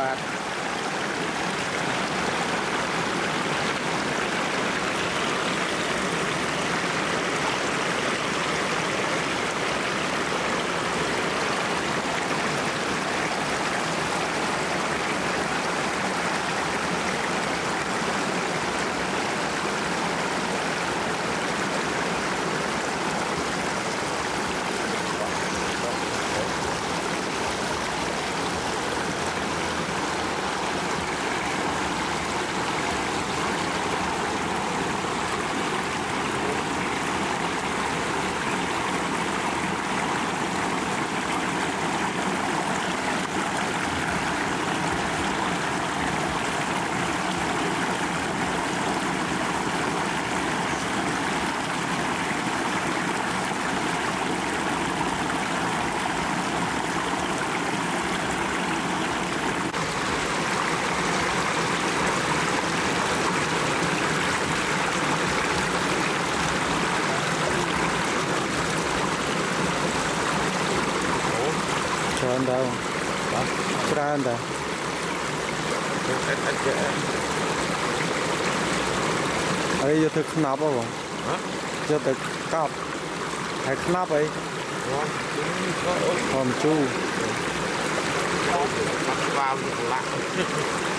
back. Daw. Sirahan daw. Ay, yo thực nạp không bông? Hả? Yo thực cọp. Hay nạp ấy. Còn chu. Vào